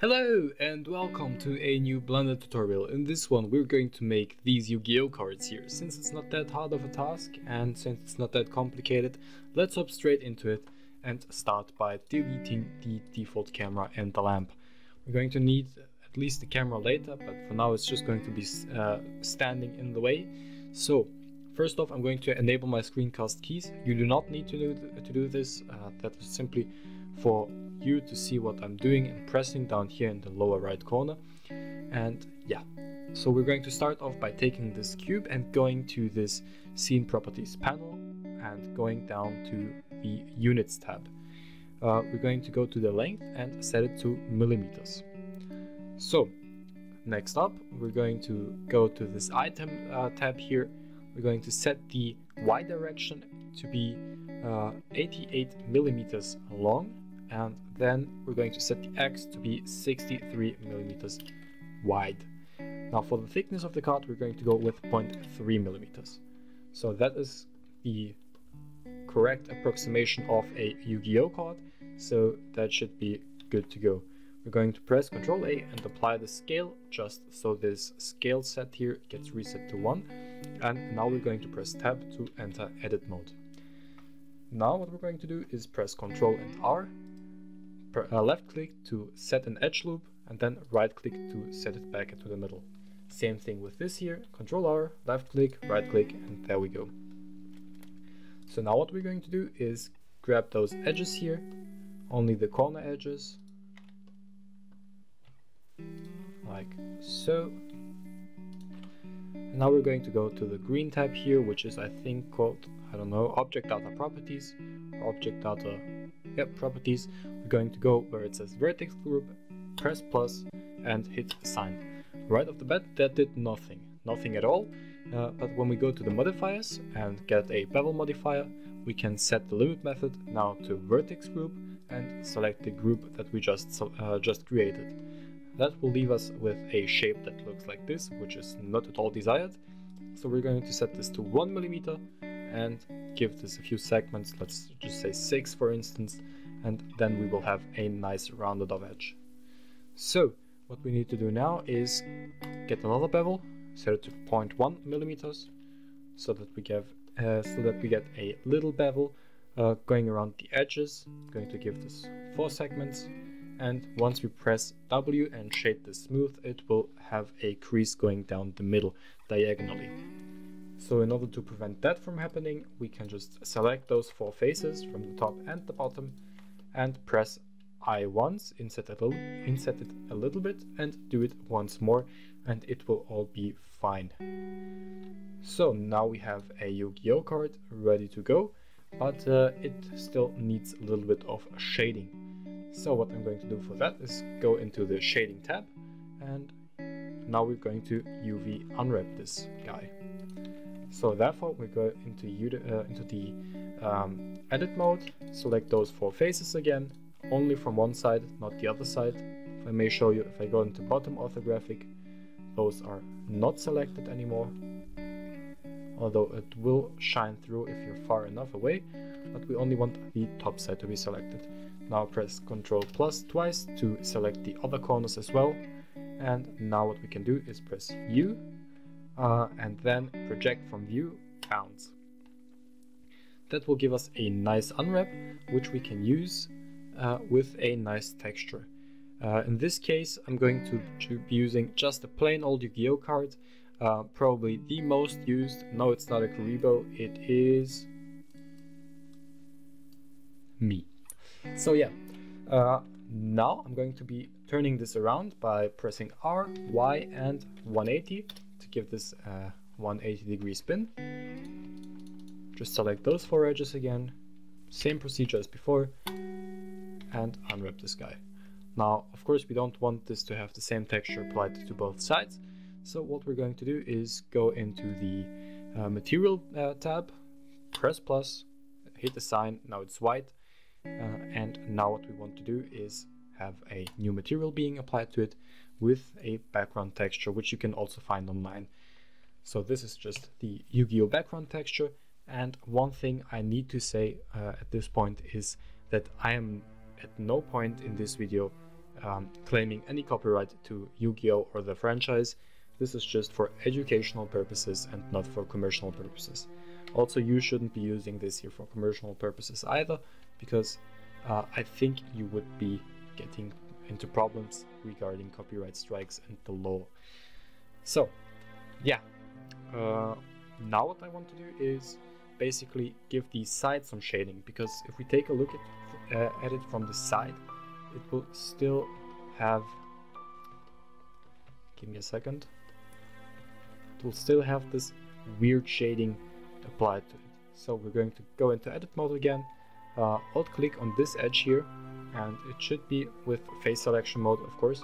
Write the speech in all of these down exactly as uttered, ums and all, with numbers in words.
Hello and welcome to a new Blender tutorial. In this one we're going to make these Yu-Gi-Oh cards here. Since it's not that hard of a task and since it's not that complicated, let's hop straight into it and start by deleting the default camera and the lamp. We're going to need at least the camera later, but for now it's just going to be uh, standing in the way. So first off, I'm going to enable my screencast keys. You do not need to do, th to do this, uh, that is simply for you to see what I'm doing and pressing down here in the lower right corner. And yeah, so we're going to start off by taking this cube and going to this scene properties panel and going down to the units tab. Uh, we're going to go to the length and set it to millimeters. So next up, we're going to go to this item uh, tab here. We're going to set the Y direction to be uh, eighty-eight millimeters long, and then we're going to set the X to be sixty-three millimeters wide. Now for the thickness of the card, we're going to go with zero point three millimeters. So that is the correct approximation of a Yu-Gi-Oh card, so that should be good to go. We're going to press Ctrl A and apply the scale, just so this scale set here gets reset to one. And now we're going to press Tab to enter edit mode. Now what we're going to do is press Ctrl and R, per, uh, left click to set an edge loop, and then right click to set it back into the middle. Same thing with this here, Ctrl R, left click, right click, and there we go. So now what we're going to do is grab those edges here, only the corner edges, like so. And now we're going to go to the green tab here, which is I think called, I don't know, object data properties, object data, yep, properties. We're going to go where it says vertex group, press plus and hit assign. Right off the bat, that did nothing, nothing at all. Uh, but when we go to the modifiers and get a bevel modifier, we can set the limit method now to vertex group and select the group that we just uh, just created. That will leave us with a shape that looks like this, which is not at all desired. So we're going to set this to one millimeter and give this a few segments, let's just say six for instance, and then we will have a nice rounded off edge. So what we need to do now is get another bevel, set it to zero point one millimeters, so that we give uh, so that we get a little bevel uh, going around the edges. I'm going to give this four segments, and once we press W and shade this smooth, it will have a crease going down the middle diagonally. So in order to prevent that from happening, we can just select those four faces from the top and the bottom and press I once, inset it a little, inset it a little bit, and do it once more, and it will all be fine. So now we have a Yu-Gi-Oh card ready to go, but uh, it still needs a little bit of shading. So what I'm going to do for that is go into the shading tab, and now we're going to U V unwrap this guy. So therefore we go into, uh, into the um, edit mode, select those four faces again, only from one side, not the other side. If I may show you, if I go into bottom orthographic, those are not selected anymore, although it will shine through if you're far enough away, but we only want the top side to be selected. Now press Ctrl plus twice to select the other corners as well, and now what we can do is press U, Uh, and then project from view, bounce. That will give us a nice unwrap, which we can use uh, with a nice texture. Uh, in this case, I'm going to, to be using just a plain old Yu-Gi-Oh card, uh, probably the most used. No, it's not a Kuriboh, it is me. So yeah, uh, now I'm going to be turning this around by pressing R, Y, and one eighty. Give this a one hundred eighty degree spin. Just select those four edges again, same procedure as before, and unwrap this guy. Now of course we don't want this to have the same texture applied to both sides, so what we're going to do is go into the uh, material uh, tab, press plus, hit assign, now it's white, uh, and now what we want to do is have a new material being applied to it with a background texture, which you can also find online. So this is just the Yu-Gi-Oh background texture. And one thing I need to say uh, at this point is that I am at no point in this video um, claiming any copyright to Yu-Gi-Oh or the franchise. This is just for educational purposes and not for commercial purposes. Also, you shouldn't be using this here for commercial purposes either, because uh, I think you would be getting into problems regarding copyright strikes and the law. So yeah, uh, now what I want to do is basically give the side some shading, because if we take a look at, uh, at it from the side, it will still have, give me a second, it will still have this weird shading applied to it. So we're going to go into edit mode again, uh, alt click on this edge here, and it should be with face selection mode, of course,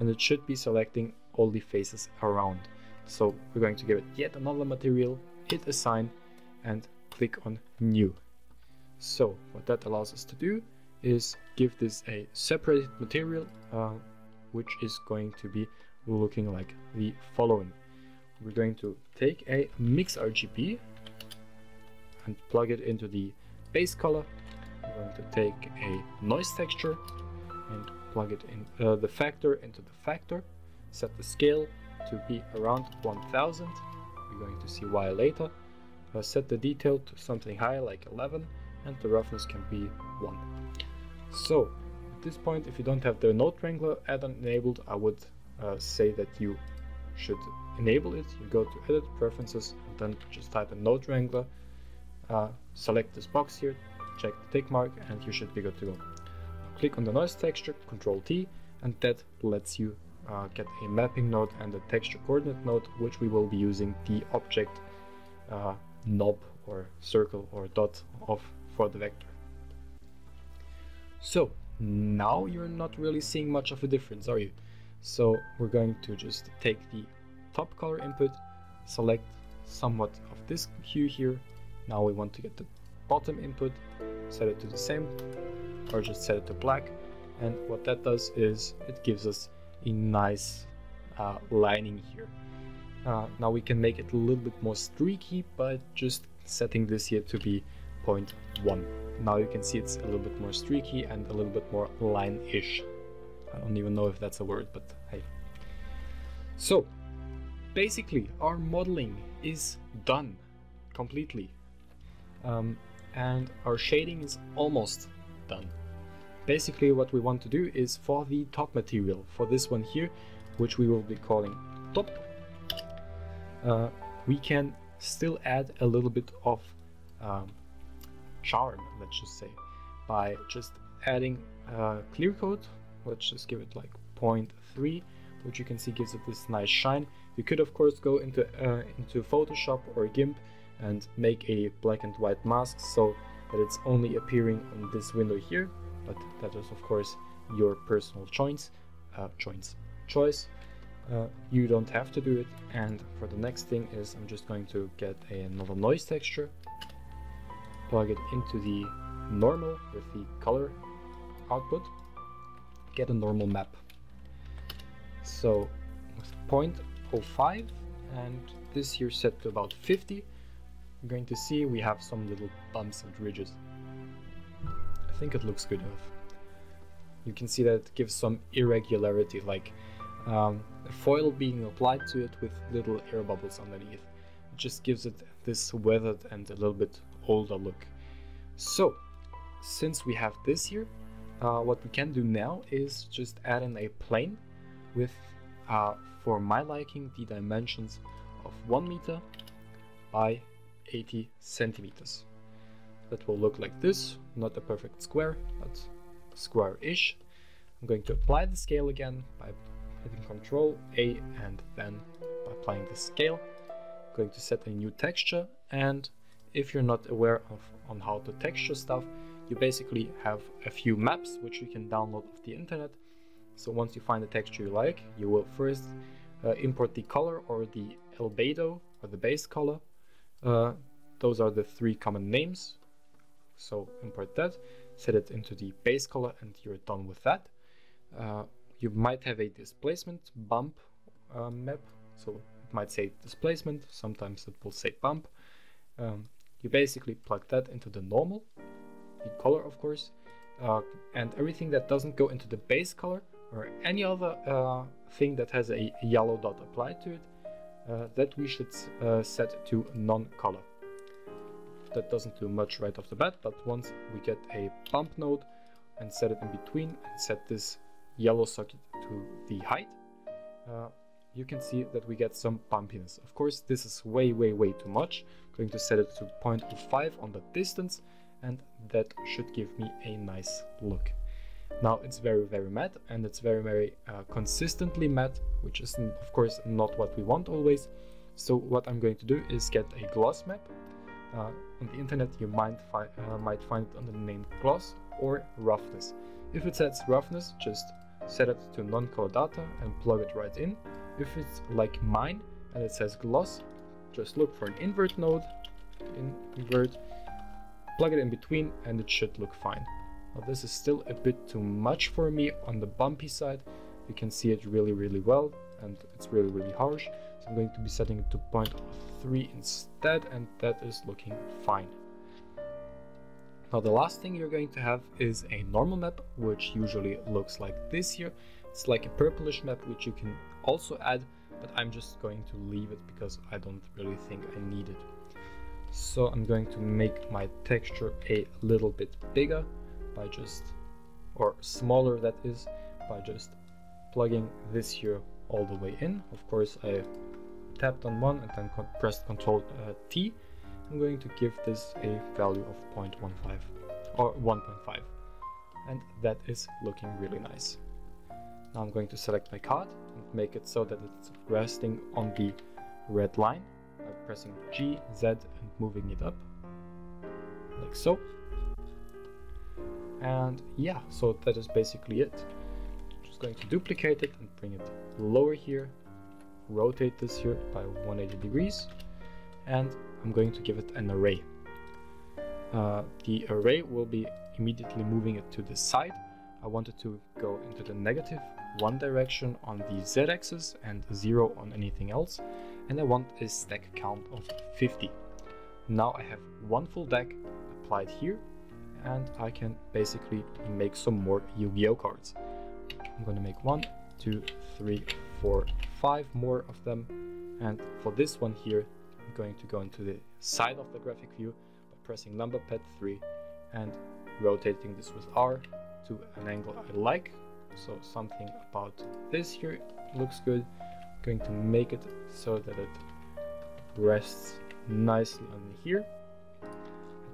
and it should be selecting all the faces around. So we're going to give it yet another material, hit assign, and click on new. So what that allows us to do is give this a separated material, uh, which is going to be looking like the following. We're going to take a mix R G B and plug it into the base color. We're going to take a noise texture and plug it in, uh, the factor into the factor. Set the scale to be around one thousand. We're going to see why later. Uh, set the detail to something high like eleven, and the roughness can be one. So at this point, if you don't have the Node Wrangler add-on enabled, I would uh, say that you should enable it. You go to edit, preferences, and then just type in Node Wrangler, uh, select this box here, check the tick mark, and you should be good to go. Now click on the noise texture, Ctrl T, and that lets you uh, get a mapping node and a texture coordinate node, which we will be using the object uh, knob or circle or dot of for the vector. So now you're not really seeing much of a difference, are you? So we're going to just take the top color input, select somewhat of this hue here. Now we want to get the bottom input, set it to the same, or just set it to black, and what that does is it gives us a nice uh, lining here. Uh, now we can make it a little bit more streaky by just setting this here to be zero point one. Now you can see it's a little bit more streaky and a little bit more line-ish. I don't even know if that's a word, but hey. So basically our modeling is done completely, um, and our shading is almost done. Basically what we want to do is for the top material, for this one here, which we will be calling top, Uh, we can still add a little bit of um, charm, let's just say, by just adding uh, clear coat. Let's just give it like zero point three, which you can see gives it this nice shine. You could of course go into uh, into Photoshop or Gimp and make a black and white mask so that it's only appearing on this window here, but that is of course your personal choice, uh, choice, choice. Uh, you don't have to do it. And for the next thing is I'm just going to get a, another noise texture, plug it into the normal with the color output, get a normal map. So zero point zero five, and this here set to about fifty. You're going to see we have some little bumps and ridges. I think it looks good enough. You can see that it gives some irregularity, like Um, a foil being applied to it with little air bubbles underneath. It just gives it this weathered and a little bit older look. So since we have this here, uh, what we can do now is just add in a plane with, uh, for my liking, the dimensions of one meter by eighty centimeters. That will look like this, not a perfect square, but square-ish. I'm going to apply the scale again by hitting Control A and then applying the scale. I'm going to set a new texture, and if you're not aware of on how to texture stuff, you basically have a few maps which you can download off the internet. So once you find a texture you like, you will first uh, import the color or the albedo or the base color. Uh, those are the three common names. So import that, set it into the base color, and you're done with that. Uh, You might have a displacement bump uh, map, so it might say displacement, sometimes it will say bump. Um, you basically plug that into the normal, the color of course, uh, and everything that doesn't go into the base color or any other uh, thing that has a yellow dot applied to it, uh, that we should uh, set to non-color. That doesn't do much right off the bat, but once we get a bump node and set it in between and set this yellow socket to the height, uh, you can see that we get some bumpiness. Of course, this is way, way, way too much. I'm going to set it to zero point two five on the distance, and that should give me a nice look. Now it's very, very matte, and it's very, very uh, consistently matte, which is, of course, not what we want always. So what I'm going to do is get a gloss map. Uh, on the internet, you might, fi uh, might find it under the name gloss or roughness. If it says roughness, just set it to non-color data and plug it right in. If it's like mine and it says gloss, just look for an invert node, invert, plug it in between, and it should look fine. Now this is still a bit too much for me on the bumpy side. You can see it really, really well, and it's really, really harsh. So I'm going to be setting it to zero point three instead, and that is looking fine. Now the last thing you're going to have is a normal map, which usually looks like this here. It's like a purplish map, which you can also add, but I'm just going to leave it because I don't really think I need it. So I'm going to make my texture a little bit bigger by just, or smaller that is, by just plugging this here all the way in. Of course, I tapped on one and then pressed Ctrl uh, T. I'm going to give this a value of zero point one five or one point five, and that is looking really nice. Now I'm going to select my card and make it so that it's resting on the red line by pressing G, Z and moving it up like so. And yeah, so that is basically it. I'm just going to duplicate it and bring it lower here, rotate this here by one hundred eighty degrees, and I'm going to give it an array. Uh, the array will be immediately moving it to the side. I want it to go into the negative one direction on the z-axis and zero on anything else. And I want a stack count of fifty. Now I have one full deck applied here, and I can basically make some more Yu-Gi-Oh cards. I'm going to make one, two, three, four, five more of them. And for this one here, going to go into the side of the graphic view by pressing number pad three and rotating this with R to an angle I like. So something about this here looks good. I'm going to make it so that it rests nicely on here.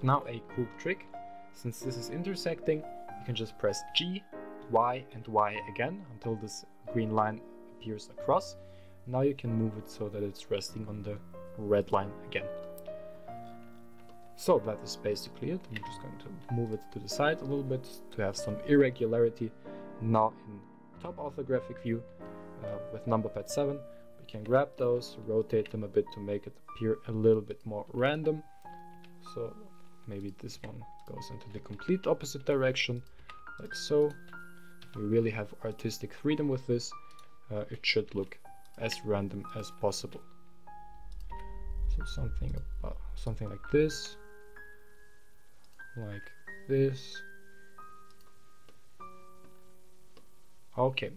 Now a cool trick, since this is intersecting, you can just press G, Y and Y again until this green line appears across. Now you can move it so that it's resting on the red line again. So that is basically it. I'm just going to move it to the side a little bit to have some irregularity. Now in top of the graphic view uh, with number pad seven, we can grab those, rotate them a bit to make it appear a little bit more random. So maybe this one goes into the complete opposite direction like so. We really have artistic freedom with this. Uh, it should look as random as possible. So something about something like this, like this. Okay,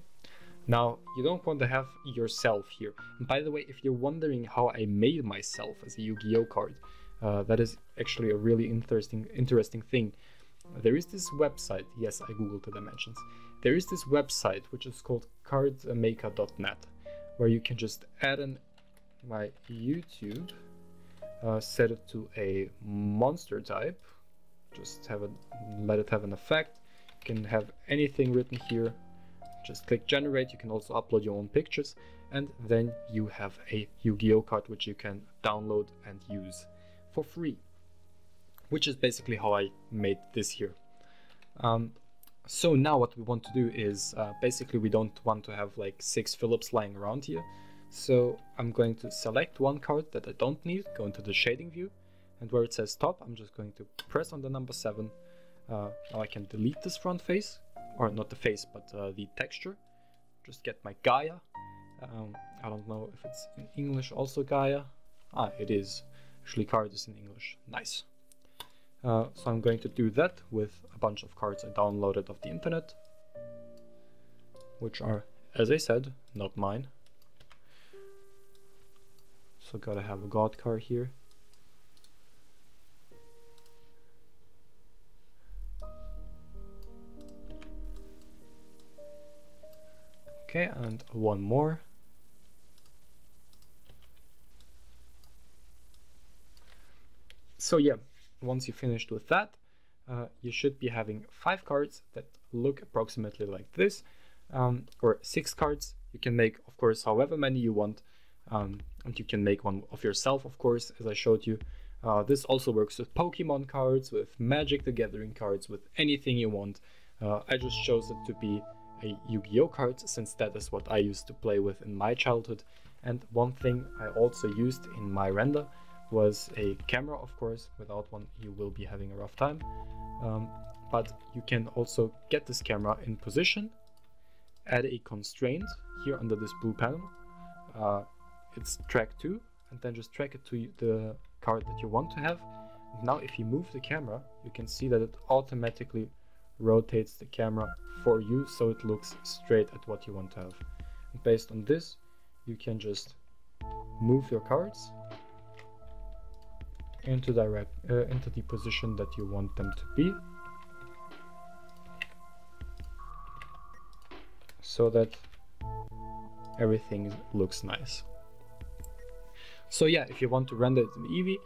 now you don't want to have yourself here. And by the way, if you're wondering how I made myself as a Yu-Gi-Oh card, uh, that is actually a really interesting interesting thing. There is this website. Yes, I googled the dimensions. There is this website which is called card maker dot net, where you can just add an my YouTube, uh, set it to a monster type, just have it, let it have an effect. You can have anything written here, just click generate. You can also upload your own pictures, and then you have a Yu-Gi-Oh card which you can download and use for free, which is basically how I made this here. Um, so now what we want to do is uh, basically we don't want to have like six Phillips lying around here. So I'm going to select one card that I don't need, go into the shading view, and where it says top, I'm just going to press on the number seven. Uh, now I can delete this front face, or not the face, but uh, the texture. Just get my Gaia. Um, I don't know if it's in English also Gaia. Ah, it is. Actually, card is in English. Nice. Uh, so I'm going to do that with a bunch of cards I downloaded off the internet. which are, as I said, not mine. So gotta have a god card here. Okay, and one more. So yeah, once you're finished with that, uh, you should be having five cards that look approximately like this, um, or six cards. You can make, of course, however many you want, um, and you can make one of yourself, of course, as I showed you. Uh, this also works with Pokemon cards, with Magic the Gathering cards, with anything you want. Uh, I just chose it to be a Yu-Gi-Oh card, since that is what I used to play with in my childhood. And one thing I also used in my render was a camera, of course. Without one you will be having a rough time, um, but you can also get this camera in position, add a constraint here under this blue panel. Uh, it's track two, and then just track it to the card that you want to have. Now if you move the camera, you can see that it automatically rotates the camera for you, so it looks straight at what you want to have. And based on this, you can just move your cards into direct uh, into the position that you want them to be, so that everything looks nice. So yeah, if you want to render it in Eevee,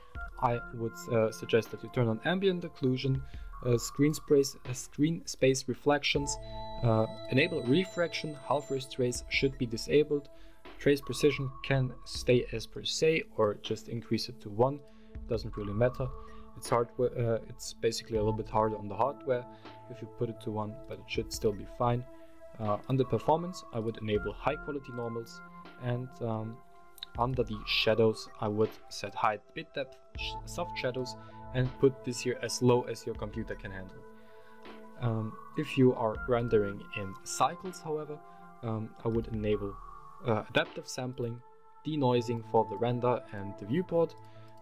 I would uh, suggest that you turn on ambient occlusion, uh, screen space, uh, screen space reflections, uh, enable refraction. Half-race trace should be disabled. Trace precision can stay as per se, or just increase it to one. Doesn't really matter. It's hardware. Uh, it's basically a little bit harder on the hardware if you put it to one, but it should still be fine. Uh, under performance, I would enable high quality normals, and um, under the shadows, I would set high bit depth, sh soft shadows, and put this here as low as your computer can handle. Um, if you are rendering in cycles, however, um, I would enable uh, adaptive sampling, denoising for the render and the viewport.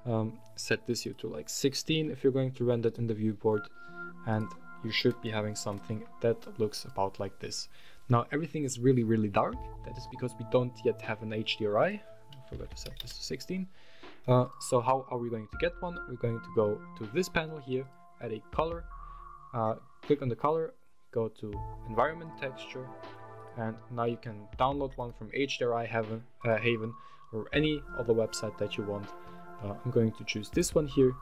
Um, set this here to like sixteen if you're going to render it in the viewport, and you should be having something that looks about like this. Now everything is really really dark. That is because we don't yet have an H D R I. I forgot to set this to sixteen. Uh, so how are we going to get one? We're going to go to this panel here, add a color, uh, click on the color, go to environment texture, and now you can download one from H D R I Haven, uh, Haven or any other website that you want. Uh, I'm going to choose this one here,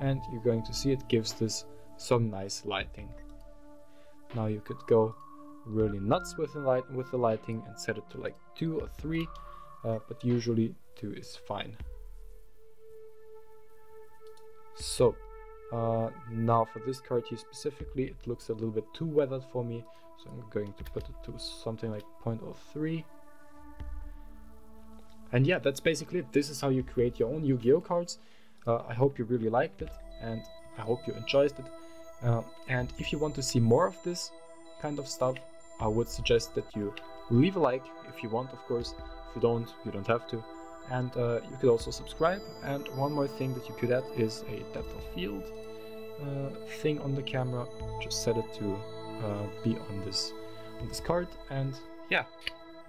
and you're going to see it gives this some nice lighting. Now you could go really nuts with the, light with the lighting and set it to like two or three, uh, but usually two is fine. So uh, now for this card here specifically, it looks a little bit too weathered for me, so I'm going to put it to something like zero point zero three. And yeah, that's basically it. This is how you create your own Yu-Gi-Oh cards. Uh, I hope you really liked it, and I hope you enjoyed it. Uh, and if you want to see more of this kind of stuff, I would suggest that you leave a like if you want, of course. If you don't, you don't have to. And uh, you could also subscribe. And one more thing that you could add is a depth of field uh, thing on the camera. Just set it to uh, be on this on this card. And yeah.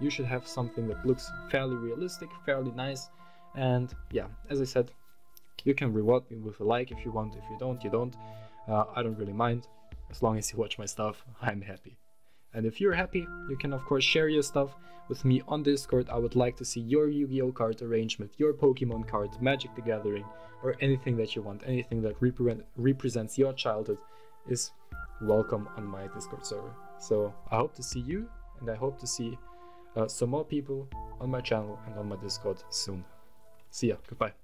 You should have something that looks fairly realistic, fairly nice. And yeah, as I said, you can reward me with a like if you want. If you don't, you don't. Uh, I don't really mind. As long as you watch my stuff, I'm happy. And if you're happy, you can of course share your stuff with me on Discord. I would like to see your Yu-Gi-Oh card arrangement, your Pokemon card, Magic the Gathering, or anything that you want. Anything that repre- represents your childhood is welcome on my Discord server. So I hope to see you, and I hope to see Uh, some more people on my channel and on my Discord soon. See ya, goodbye.